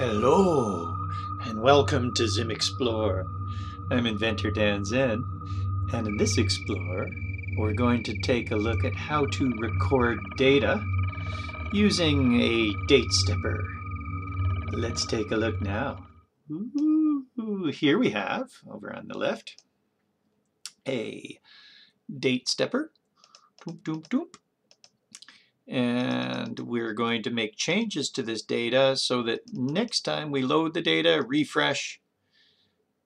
Hello and welcome to Zim Explore. I'm inventor Dan Zen, and in this Explore we're going to take a look at how to record data using a date stepper. Let's take a look now. Ooh, here we have, over on the left, a date stepper. Doop, doop, doop. And we're going to make changes to this data so that next time we load the data, refresh,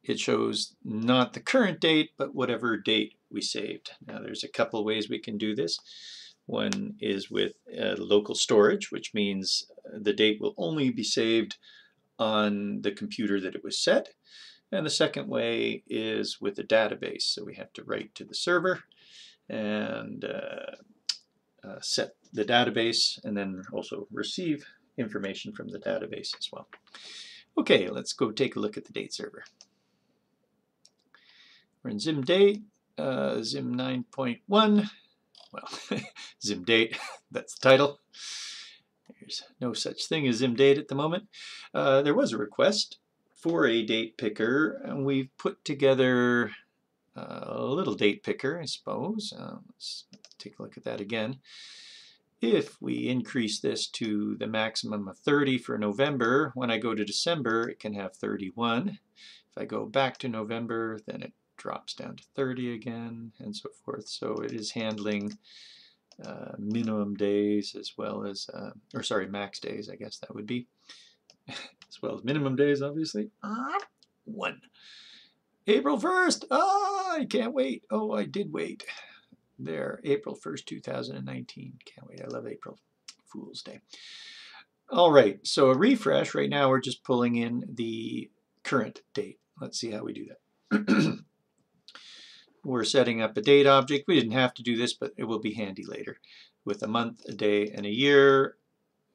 it shows not the current date, but whatever date we saved. Now there's a couple ways we can do this. One is with local storage, which means the date will only be saved on the computer that it was set. And the second way is with a database. So we have to write to the server and set the database and then also receive information from the database as well. Okay, let's go take a look at the date server. We're in ZimDate, Zim 9.1, well, ZimDate, that's the title. There's no such thing as ZimDate at the moment. There was a request for a date picker, and we've put together a little date picker, I suppose. Let's take a look at that again. If we increase this to the maximum of 30 for November, when I go to December, it can have 31. If I go back to November, then it drops down to 30 again, and so forth. So it is handling minimum days as well as, or sorry, max days, I guess that would be, as well as minimum days, obviously. One. April 1st! Ah, I can't wait. Oh, I did wait. There, April 1st, 2019. Can't wait. I love April Fool's Day. All right, so a refresh. Right now, we're just pulling in the current date. Let's see how we do that. We're setting up a date object. We didn't have to do this, but it will be handy later. With a month, a day, and a year,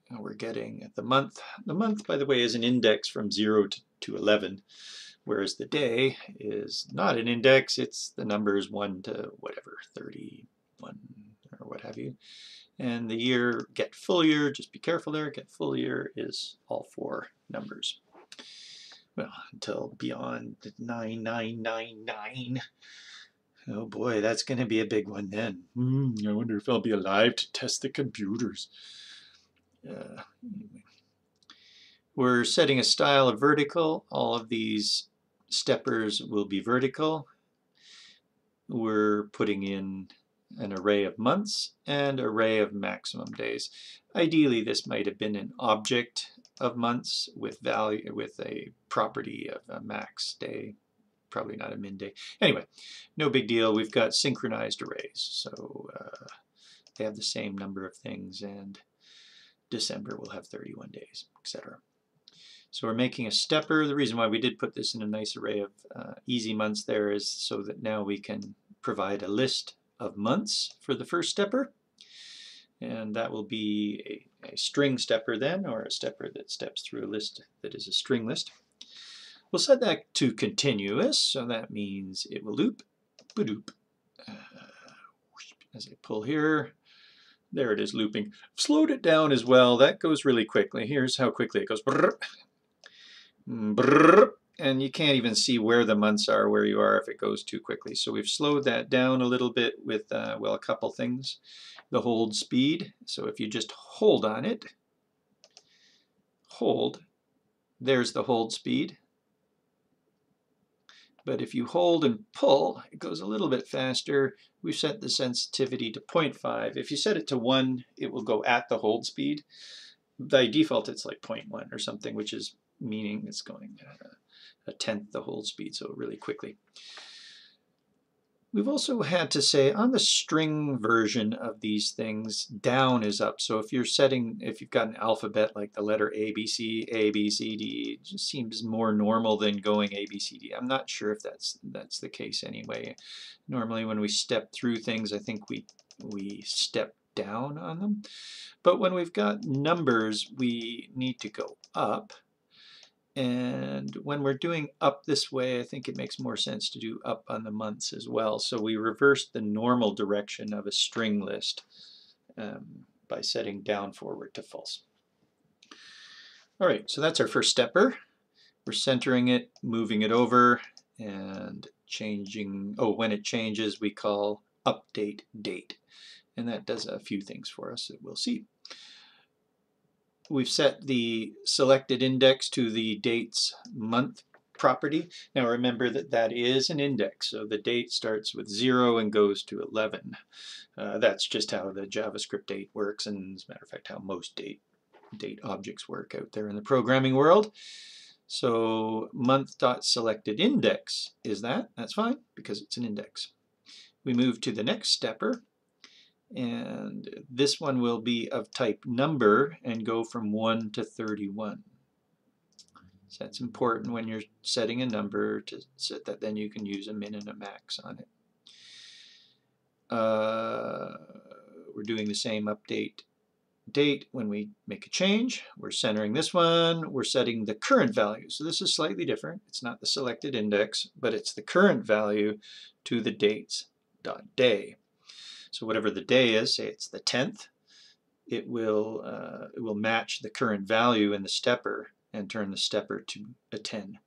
we're getting the month. The month, by the way, is an index from 0 to 11, whereas the day is not an index, it's the numbers 1 to whatever, 31 or what have you. And the year, get full year, just be careful there, get full year is all 4 numbers. Well, until beyond 9999. Oh boy, that's going to be a big one then. I wonder if I'll be alive to test the computers. Anyway. We're setting a style of vertical. All of these steppers will be vertical. We're putting in an array of months and array of maximum days. Ideally, this might have been an object of months with value, with a property of a max day, probably not a min day. Anyway, no big deal. We've got synchronized arrays, so they have the same number of things, and December will have 31 days, etc. So we're making a stepper. The reason why we did put this in a nice array of easy months there is so that now we can provide a list of months for the first stepper. And that will be a string stepper then, or a stepper that steps through a list that is a string list. We'll set that to continuous, so that means it will loop, ba-doop, as I pull here. There it is looping. Slowed it down as well. That goes really quickly. Here's how quickly it goes. Brrr, brrr, and you can't even see where the months are, where you are if it goes too quickly. So we've slowed that down a little bit with, well, a couple things. The hold speed. So if you just hold on it, hold, there's the hold speed. But if you hold and pull, it goes a little bit faster. We've set the sensitivity to 0.5. If you set it to 1, it will go at the hold speed. By default, it's like 0.1 or something, which is meaning it's going a tenth the hold speed, so really quickly. We've also had to say on the string version of these things, down is up. So if you're setting, if you've got an alphabet like the letter A, B, C, D, it just seems more normal than going A, B, C, D. I'm not sure if that's the case anyway. Normally when we step through things, I think we step down on them. But when we've got numbers, we need to go up. And when we're doing up this way, I think it makes more sense to do up on the months as well. So we reversed the normal direction of a string list by setting down forward to false. All right, so that's our first stepper. We're centering it, moving it over, and changing, when it changes, we call update date. And that does a few things for us that we'll see. We've set the selected index to the dates month property. Now remember that that is an index, so the date starts with 0 and goes to 11. That's just how the JavaScript date works, and as a matter of fact, how most date objects work out there in the programming world. So month.selectedIndex is that. That's fine, because it's an index. We move to the next stepper, and this one will be of type number and go from 1 to 31. So that's important when you're setting a number, to set that then you can use a min and a max on it. We're doing the same update date when we make a change. We're centering this one. We're setting the current value. So this is slightly different. It's not the selected index, but it's the current value to the dates.day. So whatever the day is, say it's the 10th, it will match the current value in the stepper and turn the stepper to a 10.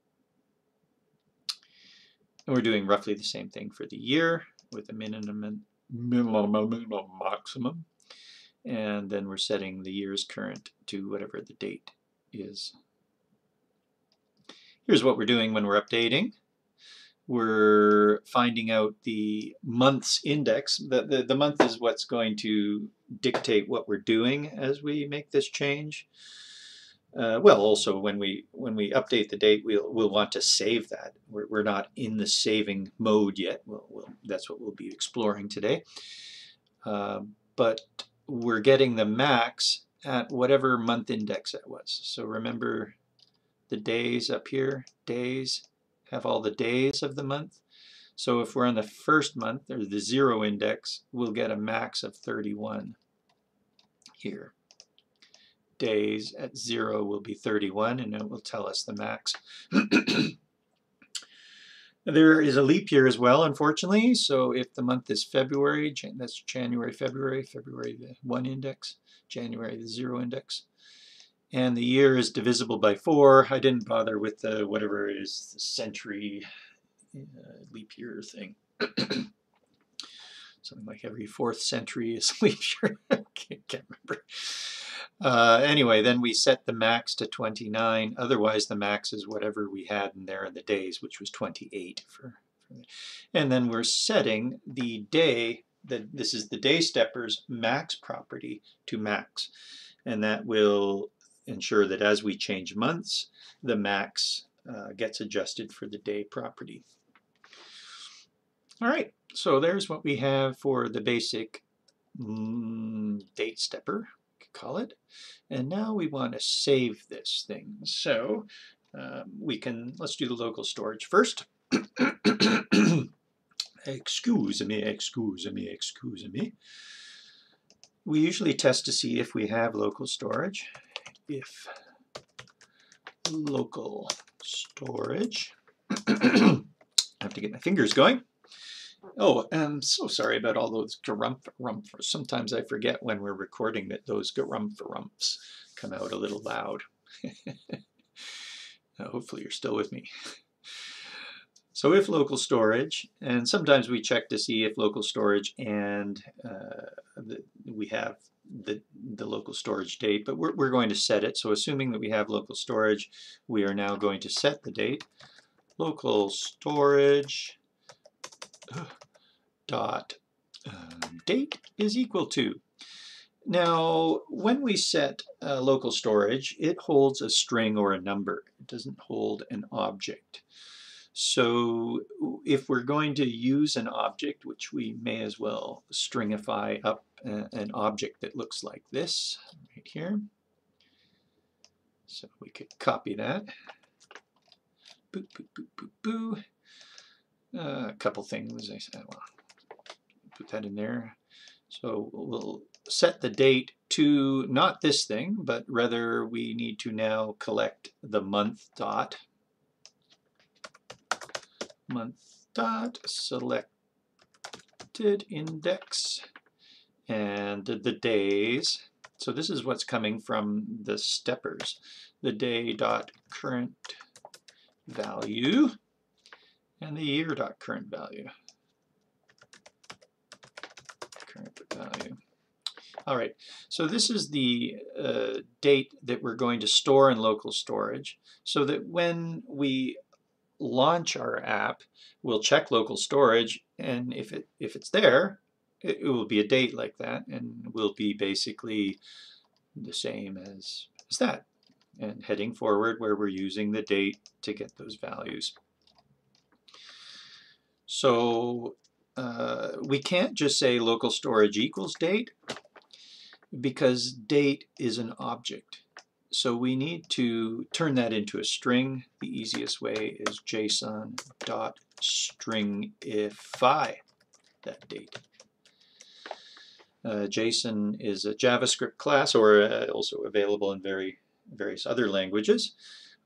And we're doing roughly the same thing for the year with a minimum and maximum. And then we're setting the year's current to whatever the date is. Here's what we're doing when we're updating. We're finding out the month's index. The month is what's going to dictate what we're doing as we make this change. Well, also when we update the date, we'll want to save that. We're not in the saving mode yet. That's what we'll be exploring today. But we're getting the max at whatever month index that was. So remember the days up here. Days have all the days of the month. So if we're on the first month, or the 0 index, we'll get a max of 31 here. Days at 0 will be 31, and it will tell us the max. There is a leap year as well, unfortunately. So if the month is February, that's January, February, February the 1 index, January the 0 index. And the year is divisible by 4. I didn't bother with the whatever it is, the century leap year thing. Something like every 4th century is leap year. Can't remember. Anyway, then we set the max to 29. Otherwise, the max is whatever we had in there in the days, which was 28. And then we're setting the day, this is the day stepper's max property to max. And that will ensure that as we change months, the max gets adjusted for the day property. All right, so there's what we have for the basic date stepper, we could call it. And now we want to save this thing. So let's do the local storage first. Excuse me. We usually test to see if we have local storage. If local storage, I have to get my fingers going. Oh, I'm so sorry about all those garumph-rumph. Sometimes I forget when we're recording that those garumph-rumphs come out a little loud. Hopefully you're still with me. So if local storage, and sometimes we check to see if local storage and we have the local storage date, but we're going to set it. So assuming that we have local storage, we are now going to set the date. Local storage dot date is equal to. Now, when we set local storage, it holds a string or a number. It doesn't hold an object. So if we're going to use an object, which we may as well stringify up an object that looks like this right here. So we could copy that. Boop, boop, boop, boop, boop. A couple things. I said, well, put that in there. So we'll set the date to not this thing, but rather we need to now collect the month dot. Month dot selected index and the days. So this is what's coming from the steppers. The day.current value and the year.current value. Current value. All right, so this is the date that we're going to store in local storage so that when we launch our app, we'll check local storage, and if it's there, it will be a date like that and will be basically the same as that, and heading forward where we're using the date to get those values. So we can't just say local storage equals date, because date is an object. So we need to turn that into a string. The easiest way is JSON.stringify that date. JSON is a JavaScript class, or also available in various other languages,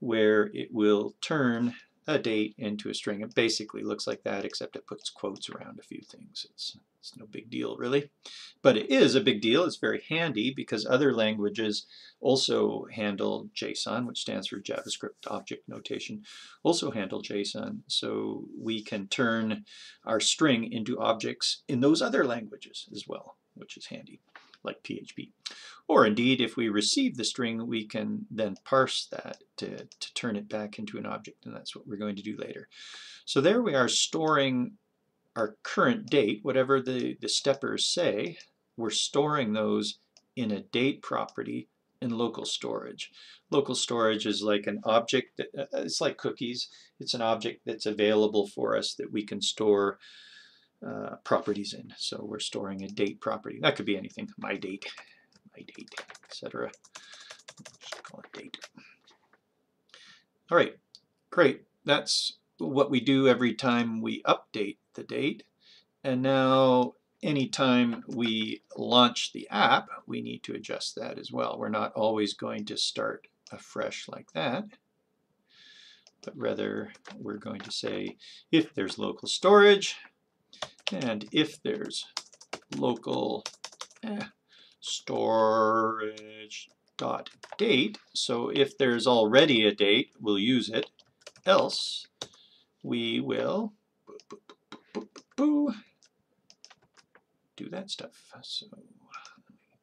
where it will turn a date into a string. It basically looks like that, except it puts quotes around a few things. It's no big deal, really. But it is a big deal. It's very handy because other languages also handle JSON, which stands for JavaScript Object Notation, also handle JSON. So we can turn our string into objects in those other languages as well, which is handy, like PHP. Or indeed, if we receive the string, we can then parse that to turn it back into an object, and that's what we're going to do later. So there we are storing our current date, whatever the steppers say, we're storing those in a date property in local storage. Local storage is like an object, it's like cookies, it's an object that's available for us that we can store properties in. So we're storing a date property. That could be anything. My date, etc. Just call it date. All right, great. That's what we do every time we update the date. And now anytime we launch the app, we need to adjust that as well. We're not always going to start afresh like that, but rather we're going to say if there's local storage, and if there's local storage dot date, so if there's already a date, we'll use it. Else, we will do that stuff. So let me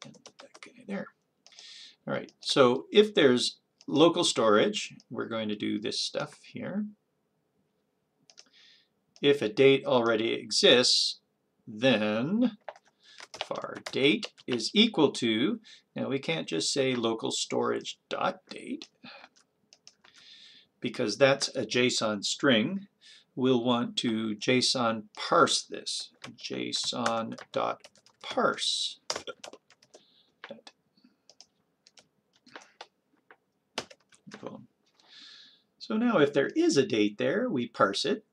get that guy there. All right. So if there's local storage, we're going to do this stuff here. If a date already exists, then var date is equal to, now we can't just say local storage dot date, because that's a JSON string. We'll want to JSON parse this, JSON.parse. Boom. So now if there is a date there, we parse it.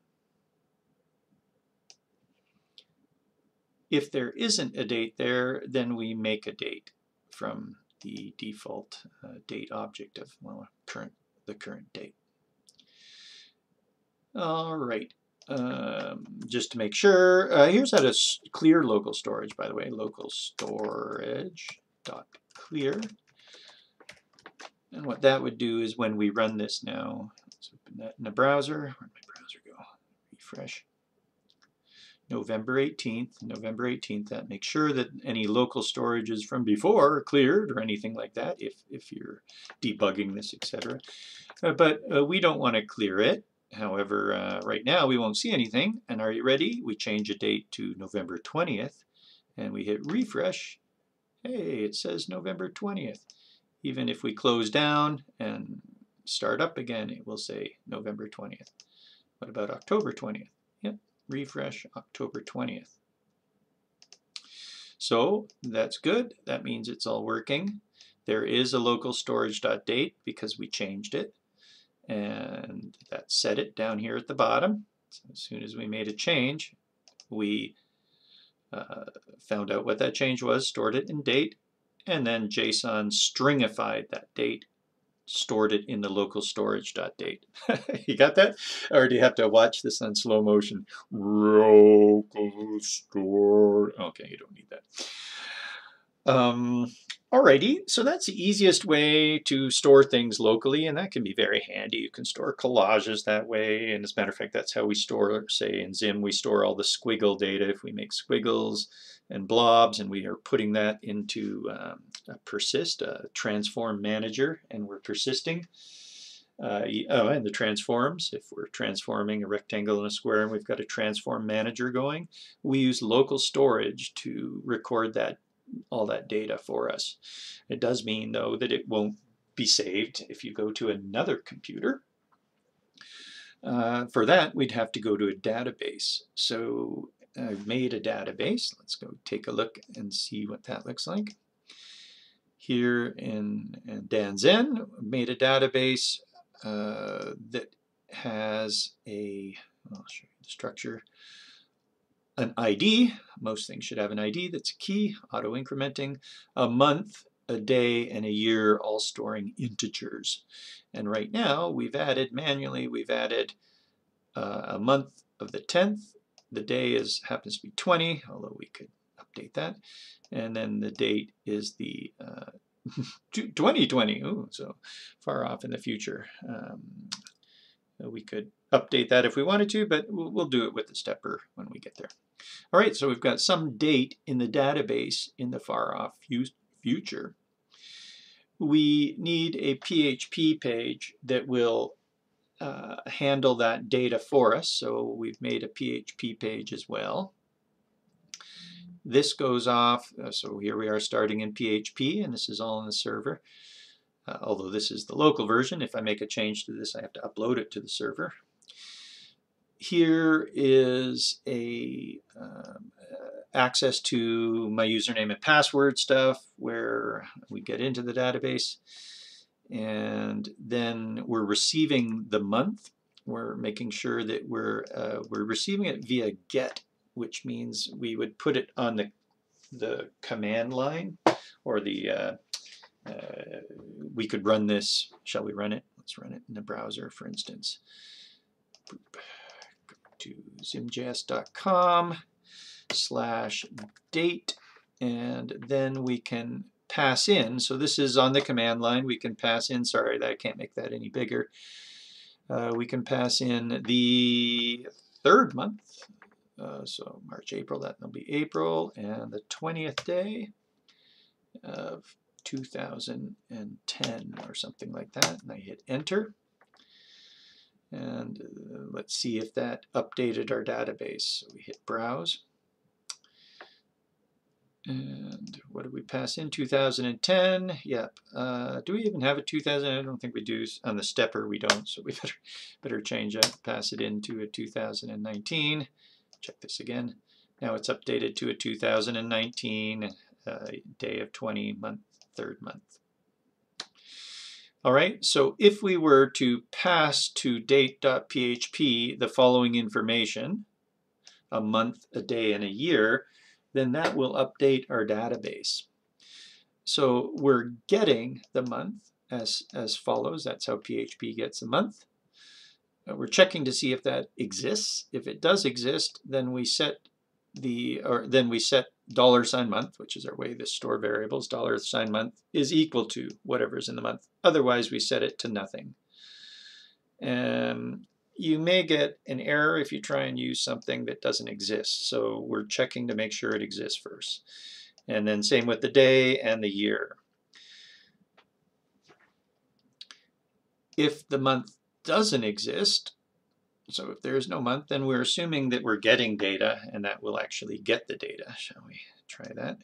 If there isn't a date there, then we make a date from the default date object of, well, the current date. All right, just to make sure, here's how to clear local storage, by the way, local storage.clear. And what that would do is when we run this now, let's open that in the browser. Where'd my browser go? Refresh. November 18th, that makes sure that any local storages from before are cleared or anything like that if you're debugging this, etc. But we don't want to clear it. However, right now we won't see anything. And are you ready? We change a date to November 20th and we hit refresh. Hey, it says November 20th. Even if we close down and start up again, it will say November 20th. What about October 20th? Yep. Refresh October 20th. So that's good. That means it's all working. There is a local storage.date because we changed it. And that set it down here at the bottom. So as soon as we made a change, we found out what that change was, stored it in date, and then JSON stringified that date, stored it in the local storage.date. You got that? Or do you have to watch this on slow motion? Local store. Okay, you don't need that. Alrighty, so that's the easiest way to store things locally, and that can be very handy. You can store collages that way, and as a matter of fact, that's how we store, say in Zim, we store all the squiggle data. If we make squiggles and blobs, and we are putting that into a persist, a transform manager, and we're persisting. And the transforms, if we're transforming a rectangle and a square and we've got a transform manager going, we use local storage to record that all that data for us. It does mean, though, that it won't be saved if you go to another computer. For that, we'd have to go to a database. So I've made a database. Let's go take a look and see what that looks like. Here in Dan Zen, made a database that has a, I'll show you the structure, an ID. Most things should have an ID that's a key, auto-incrementing, a month, a day, and a year, all storing integers. And right now, we've added, manually, we've added a month of the 10th. The day is happens to be 20, although we could update that. And then the date is the 2020, ooh, so far off in the future. We could update that if we wanted to, but we'll do it with the stepper when we get there. All right, so we've got some date in the database in the far-off future. We need a PHP page that will handle that data for us, so we've made a PHP page as well. This goes off, so here we are starting in PHP, and this is all in the server. Although this is the local version, if I make a change to this, I have to upload it to the server. Here is a access to my username and password stuff, where we get into the database, and then we're receiving the month. We're making sure that we're receiving it via GET, which means we would put it on the command line, or the we could run this. Shall we run it? Let's run it in the browser, for instance. Go to zimjs.com/date, and then we can pass in. So this is on the command line. We can pass in, sorry, that I can't make that any bigger. We can pass in the third month. So March, April, that'll be April, and the 20th day of 2010 or something like that, and I hit enter. And let's see if that updated our database. So we hit browse. And what did we pass in? 2010. Yep. Do we even have a 2000? I don't think we do. On the stepper, we don't, so we better change that, pass it into a 2019. Check this again. Now it's updated to a 2019, day of 20, month, third month. All right, so if we were to pass to date.php the following information, a month, a day, and a year, then that will update our database. So we're getting the month as follows. That's how PHP gets a month. We're checking to see if that exists. If it does exist, then we set $month, which is our way to store variables. $month is equal to whatever's in the month. Otherwise, we set it to nothing. You may get an error if you try and use something that doesn't exist. So we're checking to make sure it exists first. And then same with the day and the year. If the month doesn't exist, so if there is no month, then we're assuming that we're getting data, and that will actually get the data. Shall we try that?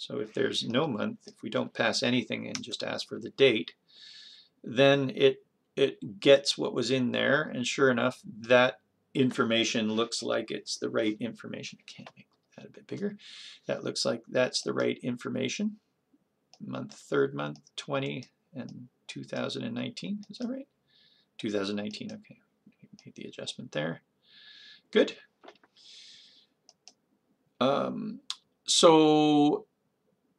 So if there's no month, if we don't pass anything and just ask for the date, then it gets what was in there, and sure enough, that information looks like it's the right information. I can't make that a bit bigger. That looks like that's the right information. Month, third month, 20, and 2019. Is that right? 2019, okay. Hit the adjustment there. Good. So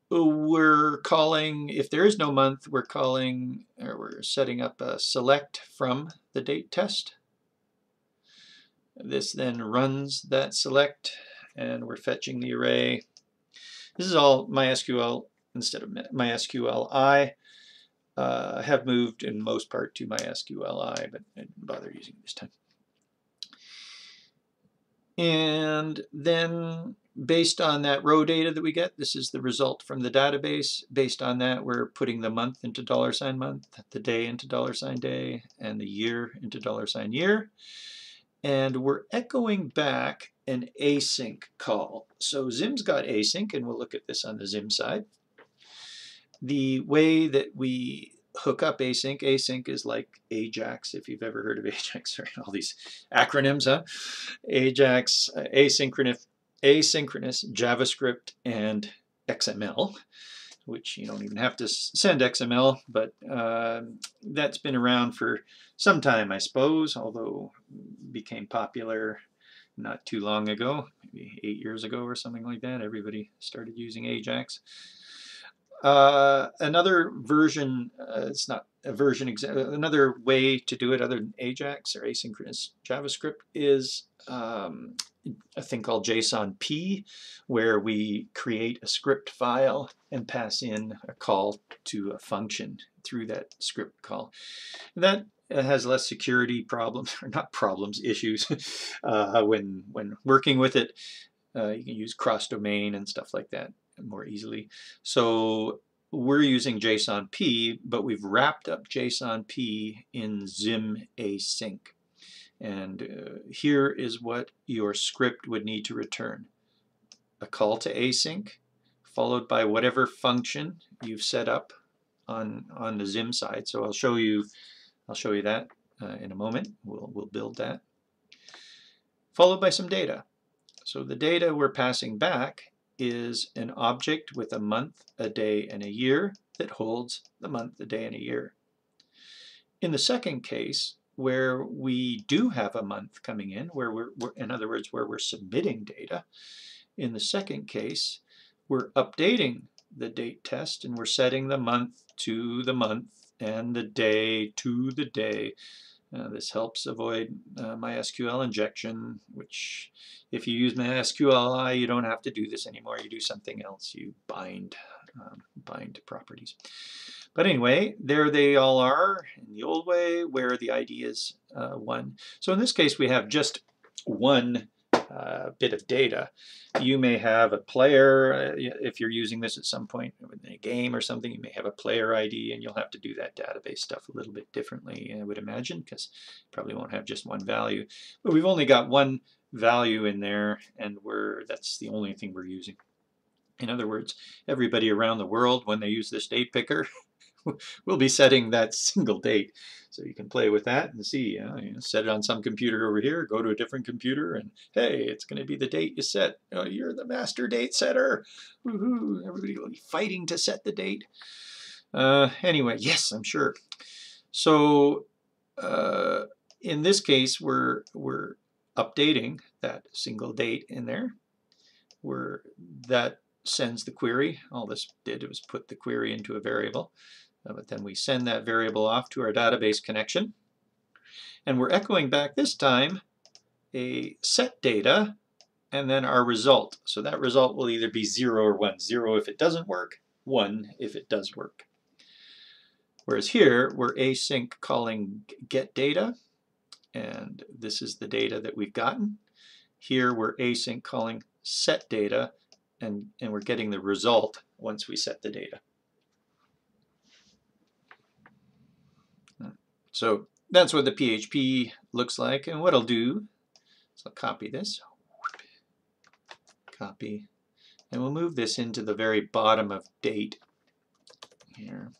we're calling, if there is no month, we're calling, or we're setting up a select from the date test. This then runs that select, and we're fetching the array. This is all MySQL instead of MySQLi. I have moved in most part to MySQLi, but I didn't bother using it this time. And then based on that row data that we get, this is the result from the database. Based on that, we're putting the month into $month, the day into $day, and the year into $year. And we're echoing back an async call. So Zim's got async, and we'll look at this on the Zim side. The way that we hook up async, is like Ajax, if you've ever heard of Ajax, or all these acronyms, huh? Ajax, asynchronous JavaScript and XML, which you don't even have to send XML, but that's been around for some time, I suppose, although it became popular not too long ago, maybe 8 years ago or something like that. Everybody started using Ajax. Another version, it's not a version, another way to do it other than Ajax or asynchronous JavaScript is a thing called JSONP, where we create a script file and pass in a call to a function through that script call. That has less security problems, or not problems, issues when working with it. You can use cross-domain and stuff like that more easily. So we're using JSONP, but we've wrapped up JSONP in Zim async. And here is what your script would need to return. A call to async, followed by whatever function you've set up on the Zim side. So I'll show you that in a moment. We'll build that. Followed by some data. So the data we're passing back is an object with a month, a day, and a year that holds the month, the day, and a year. In the second case, where we do have a month coming in, where we're in other words, where we're submitting data, in the second case, we're updating the date test and we're setting the month to the month and the day to the day. This helps avoid MySQL injection, which if you use MySQLi, you don't have to do this anymore. You do something else. You bind properties. But anyway, there they all are in the old way, where the ID is 1. So in this case, we have just one bit of data. You may have a player, if you're using this at some point in a game or something, you may have a player ID, and you'll have to do that database stuff a little bit differently, I would imagine, because you probably won't have just one value. But we've only got one value in there, and that's the only thing we're using. In other words, everybody around the world, when they use this date picker, we'll be setting that single date. So you can play with that and see, set it on some computer over here, go to a different computer, and hey, it's going to be the date you set. Oh, you're the master date setter. Woohoo! Everybody will be fighting to set the date. Anyway, yes, I'm sure. So in this case, we're updating that single date in there. That sends the query. All this did was put the query into a variable. But then we send that variable off to our database connection. And we're echoing back this time a set data and then our result. So that result will either be 0 or 1. 0 if it doesn't work, 1 if it does work. Whereas here, we're async calling get data. And this is the data that we've gotten. Here, we're async calling set data. And we're getting the result once we set the data. So that's what the PHP looks like. And what I'll do is I'll copy this, copy, and we'll move this into the very bottom of date here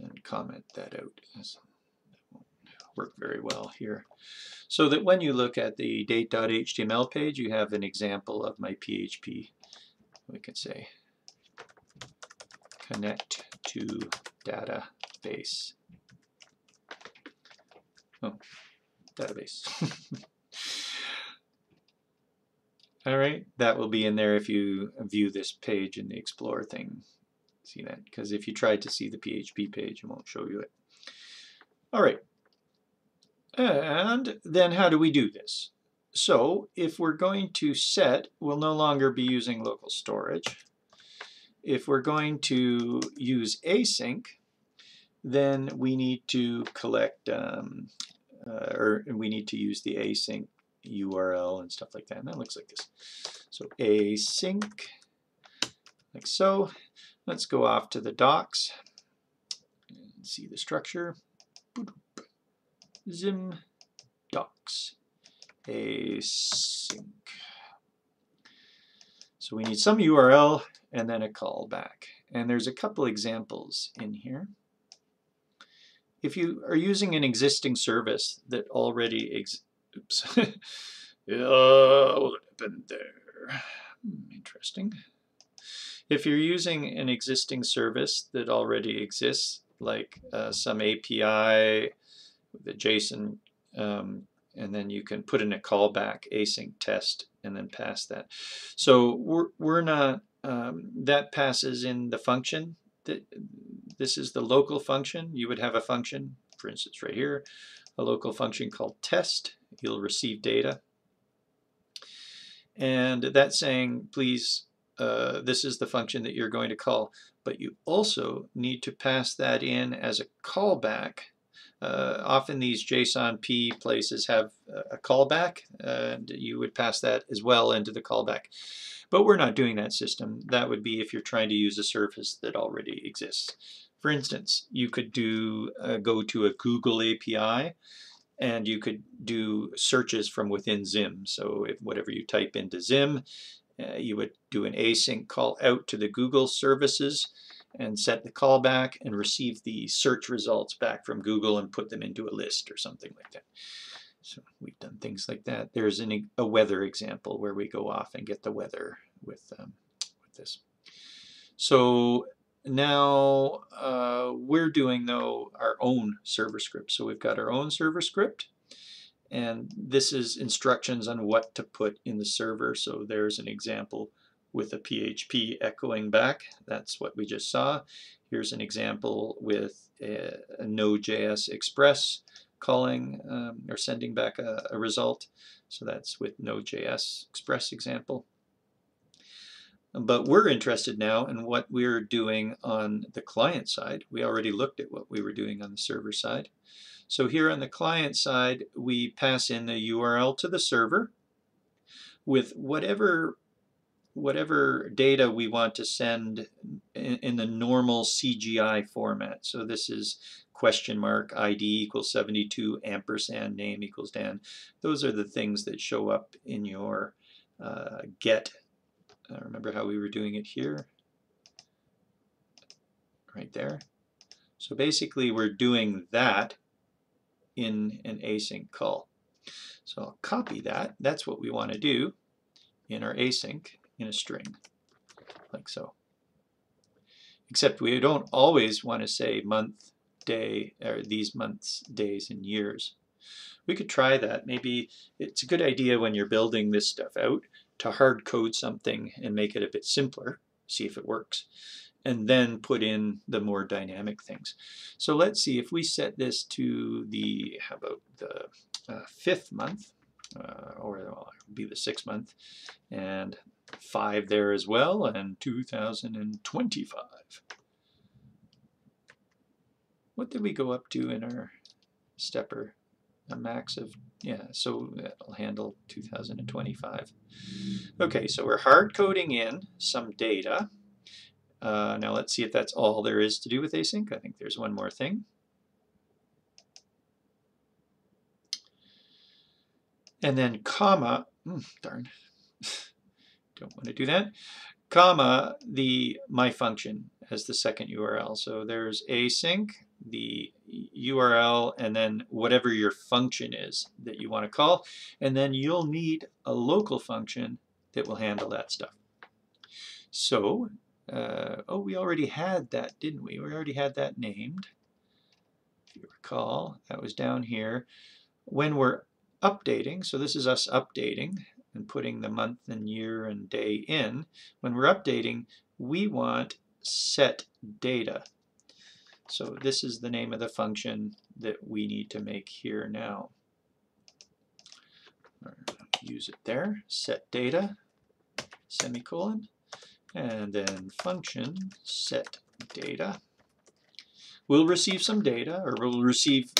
and comment that out. That won't work very well here. So that when you look at the date.html page, you have an example of my PHP. We could say connect to data. Database. All right, that will be in there if you view this page in the Explorer thing. See that? Because if you try to see the PHP page, it won't show you it. All right. And then how do we do this? So if we're going to set, we'll no longer be using local storage. if we're going to use async, then we need to collect use the async URL and stuff like that. And that looks like this. So async, like so. Let's go off to the docs and see the structure. Zim docs async. So we need some URL and then a callback. And there's a couple examples in here. If you are using an existing service that already exists, oops. What happened there? Interesting. If you're using an existing service that already exists, like some API, the JSON, and then you can put in a callback, async test, and then pass that. So we're not, that passes in the function. This is the local function. You would have a function, for instance, right here, a local function called test. You'll receive data. And that's saying, please, this is the function that you're going to call. But you also need to pass that in as a callback. Often these JSONP places have a callback, and you would pass that as well into the callback. But we're not doing that system. That would be if you're trying to use a service that already exists. For instance, you could do go to a Google API, and you could do searches from within Zim. So if whatever you type into Zim, you would do an async call out to the Google services and set the callback and receive the search results back from Google and put them into a list or something like that. So we've done things like that. There's a weather example where we go off and get the weather with this. So now we're doing, though, our own server script. So we've got our own server script. And this is instructions on what to put in the server. So there's an example with a PHP echoing back. That's what we just saw. Here's an example with a Node.js Express calling or sending back a result. So that's with Node.js Express example. But we're interested now in what we're doing on the client side. We already looked at what we were doing on the server side. So here on the client side, we pass in a URL to the server with whatever data we want to send in the normal CGI format. So this is question mark, ID equals 72, ampersand, name equals Dan. Those are the things that show up in your GET. Remember how we were doing it here? Right there. So basically we're doing that in an async call. So I'll copy that. That's what we want to do in our async in a string, like so. Except we don't always want to say month, day, or these months, days, and years. We could try that. Maybe it's a good idea when you're building this stuff out to hard code something and make it a bit simpler, see if it works, and then put in the more dynamic things. So let's see if we set this to the, how about the fifth month, or well, it would be the 6th month, and 5 there as well, and 2025. What did we go up to in our stepper? A max of, yeah, so that'll handle 2025. Okay, so we're hard coding in some data. Now let's see if that's all there is to do with async. I think there's one more thing. And then comma, darn, don't want to do that. Comma, the my function as the second URL. So there's async, the URL, and then whatever your function is that you want to call. And then you'll need a local function that will handle that stuff. So, oh, we already had that, didn't we? We already had that named. If you recall, that was down here. When we're updating, so this is us updating and putting the month and year and day in. When we're updating, we want set data. So this is the name of the function that we need to make here now. Use it there, set data, semicolon. and then function set data. We'll receive some data, or we'll receive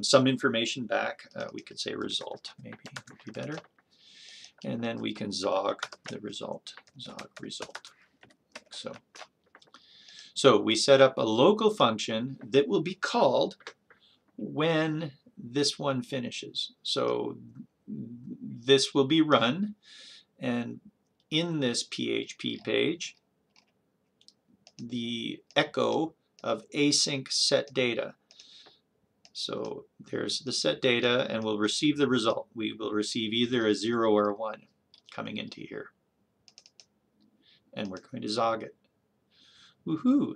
some information back. We could say result, maybe would be better. And then we can zog the result, zog result. So we set up a local function that will be called when this one finishes. So this will be run, and in this PHP page, the echo of async set data. So there's the set data, and we'll receive the result. We will receive either a 0 or a 1 coming into here. And we're going to zog it. Woohoo!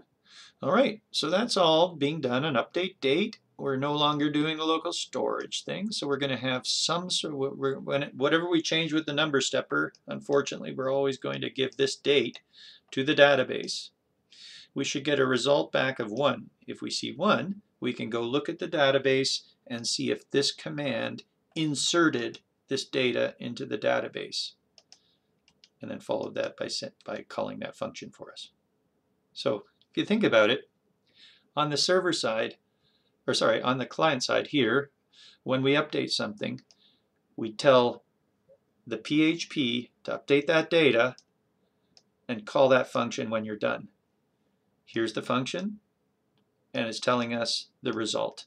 All right, so that's all being done on update date. We're no longer doing the local storage thing, so we're going to have some, so whatever we change with the number stepper, unfortunately, we're always going to give this date to the database. We should get a result back of 1. If we see 1, we can go look at the database and see if this command inserted this data into the database, and then follow that by calling that function for us. So if you think about it, on the server side, or sorry, on the client side here, when we update something, we tell the PHP to update that data and call that function when you're done. Here's the function, and it's telling us the result.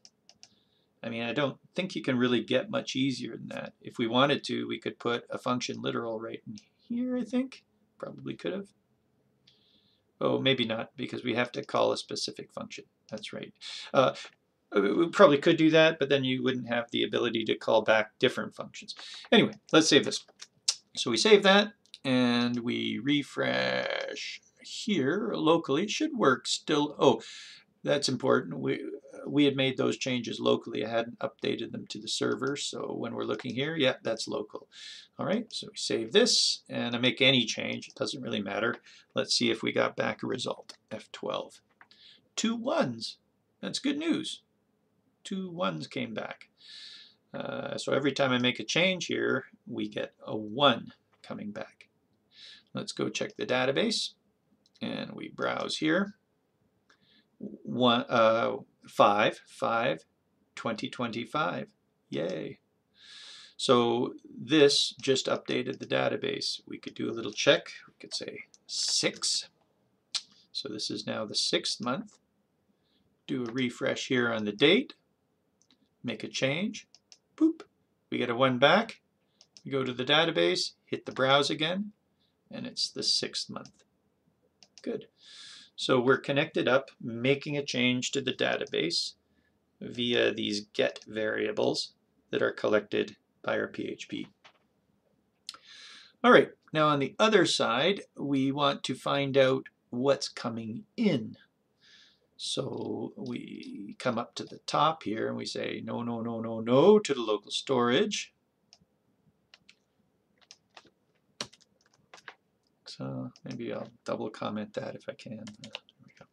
I mean, I don't think you can really get much easier than that. If we wanted to, we could put a function literal right in here, I think. Probably could have. Oh, maybe not, because we have to call a specific function. That's right. We probably could do that, but then you wouldn't have the ability to call back different functions. Anyway, let's save this. So we save that, and we refresh here locally. It should work still. Oh, that's important. We had made those changes locally. I hadn't updated them to the server, so when we're looking here, yeah, that's local. All right, so we save this, and I make any change. It doesn't really matter. Let's see if we got back a result. F12. 2 1s. That's good news. 2 1s came back. So every time I make a change here, we get a 1 coming back. Let's go check the database, and we browse here. 5/5/2025. Yay. So this just updated the database. We could do a little check. We could say 6. So this is now the 6th month. Do a refresh here on the date. Make a change. Boop. We get a 1 back. We go to the database, hit the browse again, and it's the 6th month. Good. So we're connected up, making a change to the database via these get variables that are collected by our PHP. All right, now on the other side, we want to find out what's coming in. So we come up to the top here and we say no, no, no, no, no to the local storage. So maybe I'll double comment that if I can. There we go.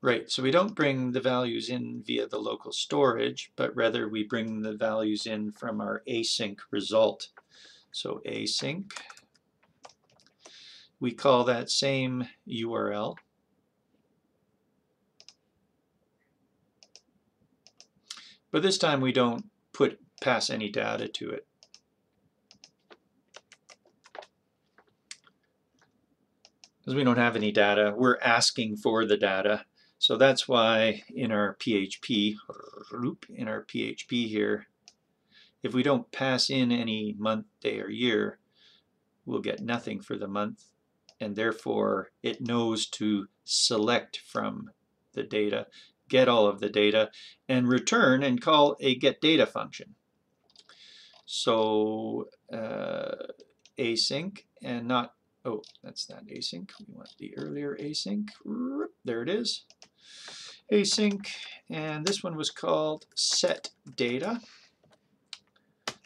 Right, so we don't bring the values in via the local storage, but rather we bring the values in from our async result. So async, we call that same URL. But this time we don't pass any data to it. Because we don't have any data, we're asking for the data. So that's why in our PHP, here, if we don't pass in any month, day, or year, we'll get nothing for the month, and therefore it knows to select from the data, get all of the data, and return and call a get data function. So async and not. Oh, that's not async. We want the earlier async. There it is. Async, and this one was called set data,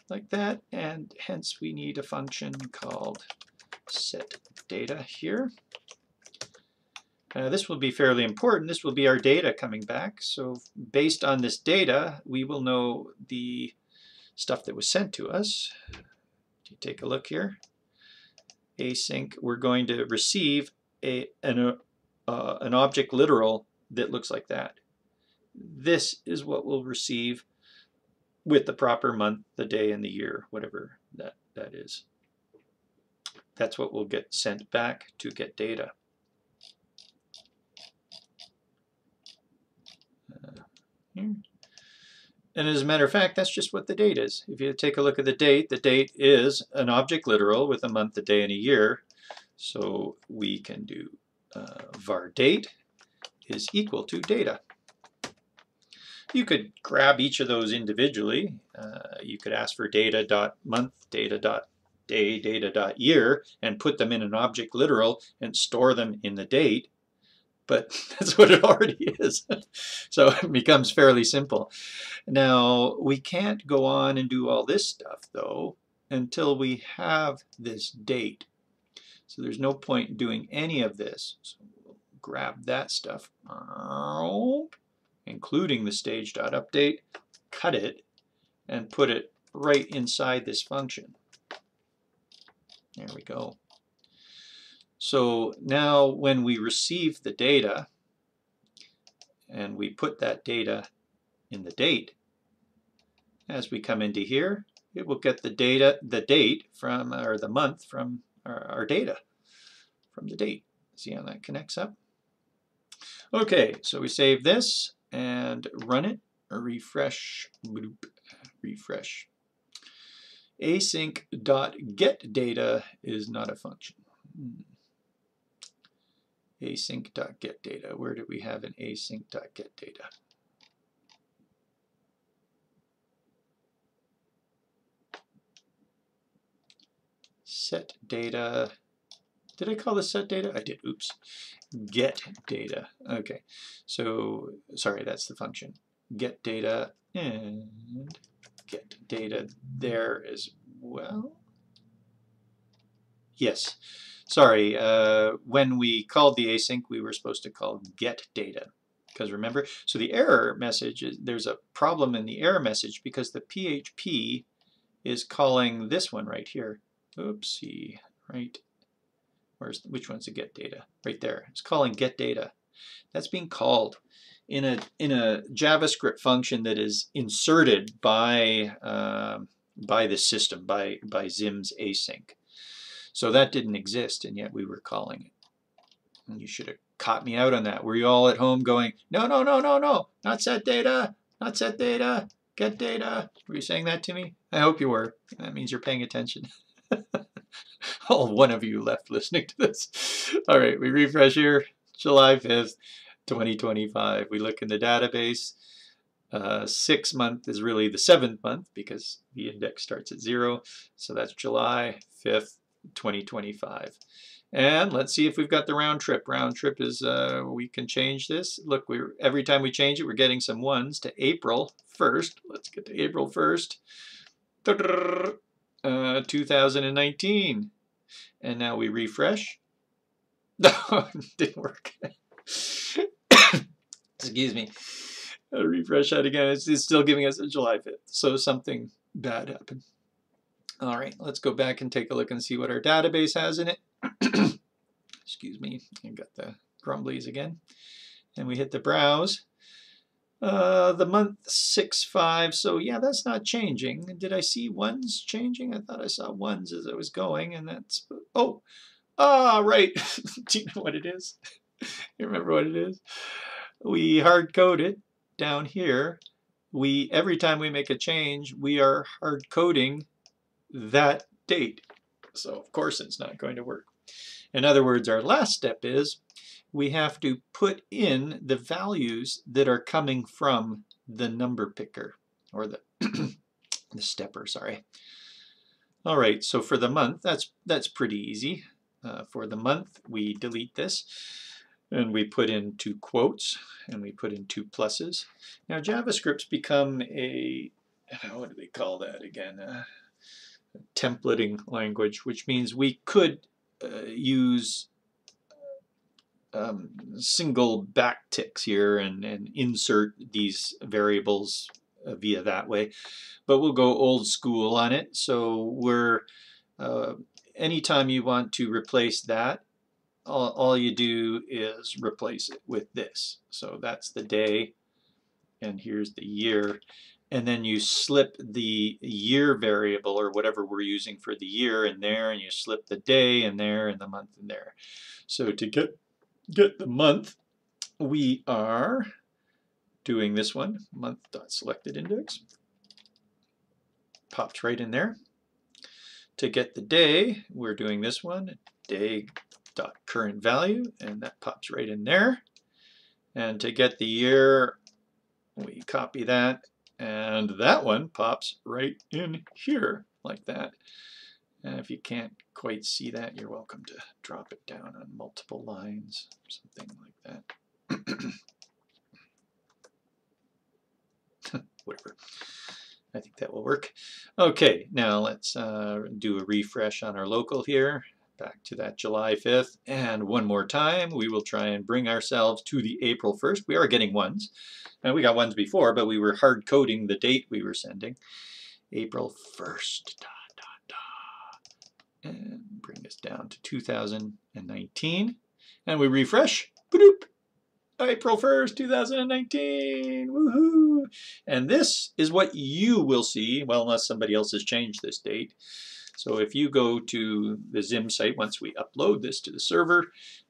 like that, and hence we need a function called set data here. This will be fairly important. This will be our data coming back. So based on this data, we will know the stuff that was sent to us. Take a look here. async, we're going to receive an object literal that looks like that. This is what we'll receive with the proper month, the day, and the year, whatever that is. That's what will get sent back to get data. And as a matter of fact, that's just what the date is. If you take a look at the date is an object literal with a month, a day, and a year. So we can do var date is equal to data. You could grab each of those individually. You could ask for data.month, data.day, data.year, and put them in an object literal and store them in the date. But that's what it already is. So it becomes fairly simple. Now, we can't go on and do all this stuff, though, until we have this date. So there's no point in doing any of this. So we'll grab that stuff, including the stage.update, cut it, and put it right inside this function. There we go. So now when we receive the data and we put that data in the date, as we come into here, it will get the data, the date from, or the month from our data, from the date. See how that connects up? Okay, so we save this and run it, refresh, bloop, refresh. Async.getData is not a function. Async.getData. Where did we have an async.getData? Set data. Did I call this set data? I did. Oops. Get data. Okay. So sorry, that's the function. Get data and get data there as well. Yes. Sorry, when we called the async, we were supposed to call get data. Because remember, so the error message, there's a problem in the error message because the PHP is calling this one right here. Oopsie, right. Where's, which one's the get data? Right there. It's calling get data. That's being called in a JavaScript function that is inserted by the system, by Zim's async. So that didn't exist, and yet we were calling it. And you should have caught me out on that. Were you all at home going, no, no, no, no, no, not set data, not set data, get data? Were you saying that to me? I hope you were. That means you're paying attention. All one of you left listening to this. All right, we refresh here, July 5th, 2025. We look in the database. 6th month is really the 7th month because the index starts at 0. So that's July 5th. 2025. And let's see if we've got the round trip. Round trip is, we can change this. Look, every time we change it, we're getting some ones to April 1st. Let's get to April 1st, 2019. And now we refresh. No, it didn't work. Excuse me. I'll refresh that again. It's still giving us a July 5th. So something bad happened. All right, let's go back and take a look and see what our database has in it. Excuse me, I got the grumblies again. And we hit the browse. The month 6/5, so yeah, that's not changing. Did I see ones changing? I thought I saw ones as I was going, and that's, oh, right. Do you know what it is? You remember what it is? We hard-coded down here. Every time we make a change, we are hard-coding that date. So of course it's not going to work. In other words, our last step is we have to put in the values that are coming from the number picker or the, the stepper, sorry. All right, so for the month, that's pretty easy. For the month, we delete this and we put in 2 quotes and we put in 2 pluses. Now JavaScript's become a, what do they call that again? Templating language, which means we could use single backticks here and insert these variables via that way, but we'll go old school on it. So we're anytime you want to replace that, all you do is replace it with this. So that's the day, and here's the year. And then you slip the year variable, or whatever we're using for the year, in there, and you slip the day in there, and the month in there. So to get the month, we are doing this one, month.selectedIndex. Popped right in there. To get the day, we're doing this one, day.currentValue, and that pops right in there. And to get the year, we copy that, and that one pops right in here like that. And if you can't quite see that, you're welcome to drop it down on multiple lines, something like that. Whatever. I think that will work. Okay, now let's do a refresh on our local here, back to that July 5th, and one more time we will try and bring ourselves to the April 1st. We are getting ones, and we got ones before, but we were hard coding the date we were sending, April 1st, and bring this down to 2019, and we refresh, boop. April 1st, 2019, woohoo! And this is what you will see, well, unless somebody else has changed this date. So if you go to the Zim site, once we upload this to the server,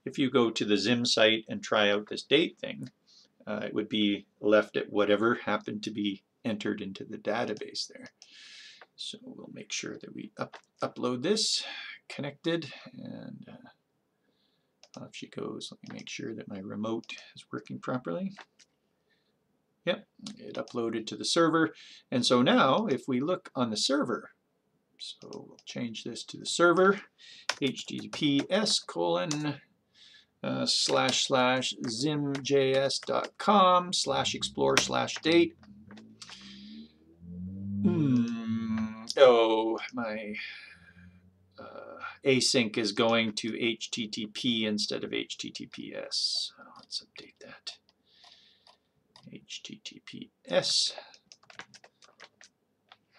if you go to the Zim site and try out this date thing, it would be left at whatever happened to be entered into the database there. So we'll make sure that we upload this, connected, and off she goes. Let me make sure that my remote is working properly. Yep, it uploaded to the server. And so now, if we look on the server, so we'll change this to the server, https://zimjs.com/explore/date. Oh, my async is going to HTTP instead of HTTPS. Let's update that. HTTPS.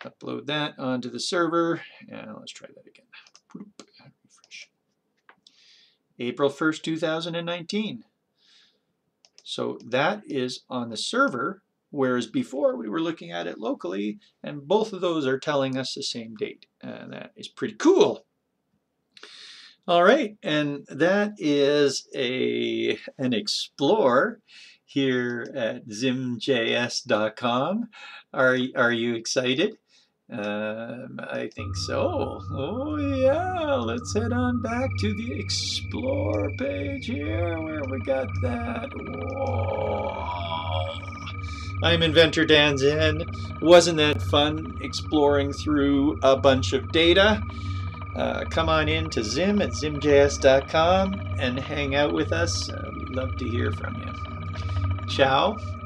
Upload that onto the server. And let's try that again. Refresh. April 1st, 2019. So that is on the server, whereas before we were looking at it locally, and both of those are telling us the same date. And that is pretty cool. All right, and that is an explore here at zimjs.com. Are you excited? I think so. Oh yeah, let's head on back to the explore page here where we got that. Whoa. I'm Inventor Dan Zen. Wasn't that fun exploring through a bunch of data? Come on in to Zim at zimjs.com and hang out with us. We'd love to hear from you. Ciao.